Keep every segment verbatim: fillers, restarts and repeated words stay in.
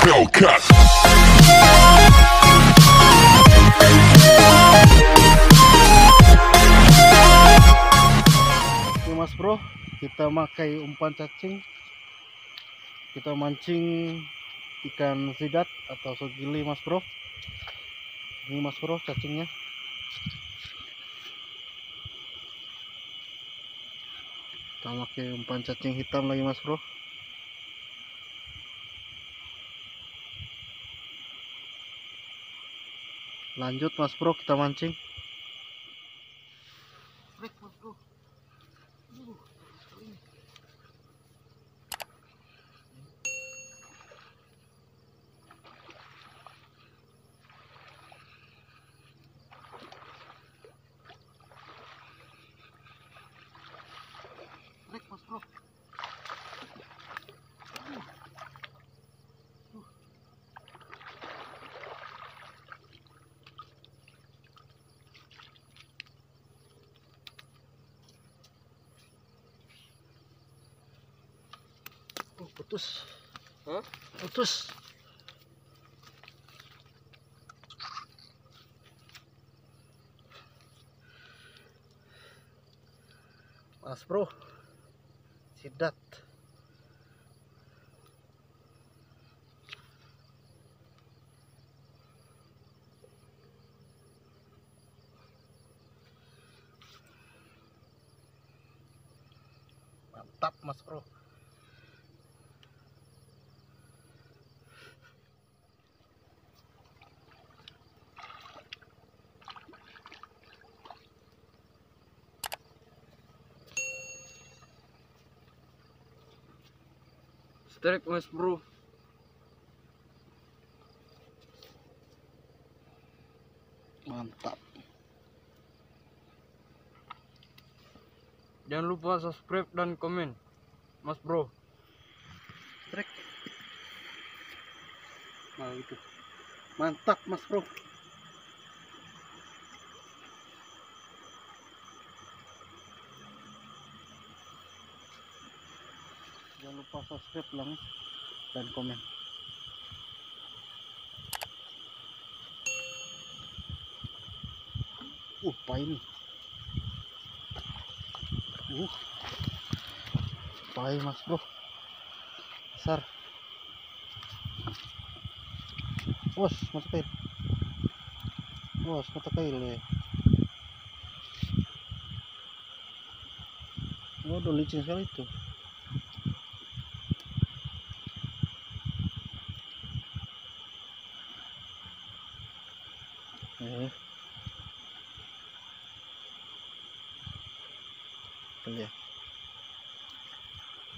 Bell Cut. Ini Mas Bro, kita pakai umpan cacing. Kita mancing ikan sidat atau sogili, Mas Bro. Ini Mas Bro cacingnya. Kita pakai umpan cacing hitam lagi, Mas Bro. Lanjut Mas Bro, kita mancing. Strike Mas Bro. Uh, strike Mas Bro. Putus, huh? Putus. Mas Bro, sidat. Mantap Mas Bro. Strike Mas Bro. Mantap. Jangan lupa subscribe dan komen Mas Bro. Strike. Nah itu. Mantap Mas Bro. Jangan lupa subscribe, like, dan komen. Uh, apa ini? Uh, apa ini Mas Bro? Besar. Bos, masukin. Bos, masukin deh. Waduh, licin sekali itu. Eh. Oke.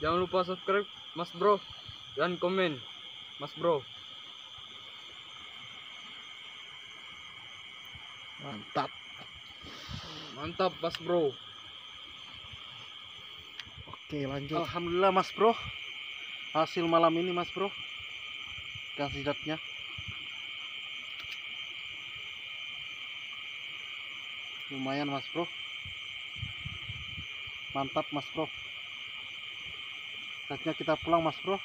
Jangan lupa subscribe Mas Bro dan komen Mas Bro. Mantap. Mantap Mas Bro. Oke, lanjut. Alhamdulillah Mas Bro. Hasil malam ini Mas Bro. Kasih datnya. Lumayan Mas Bro. Mantap Mas Bro. Saatnya kita pulang Mas Bro.